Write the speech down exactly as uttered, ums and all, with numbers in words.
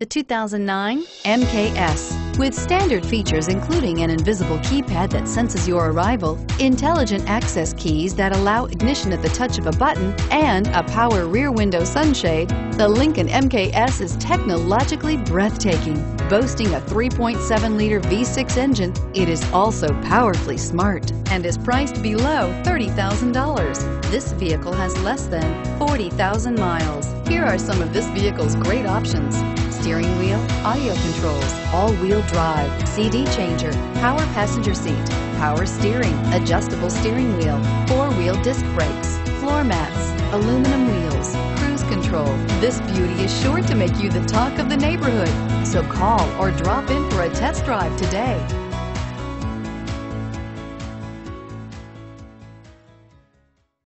The two thousand nine M K S. With standard features including an invisible keypad that senses your arrival, intelligent access keys that allow ignition at the touch of a button, and a power rear window sunshade, the Lincoln M K S is technologically breathtaking. Boasting a three point seven liter V six engine, it is also powerfully smart and is priced below thirty thousand dollars. This vehicle has less than forty thousand miles. Here are some of this vehicle's great options: steering wheel audio controls, all-wheel drive, C D changer, power passenger seat, power steering, adjustable steering wheel, four-wheel disc brakes, floor mats, aluminum wheels, cruise control. This beauty is sure to make you the talk of the neighborhood, so call or drop in for a test drive today.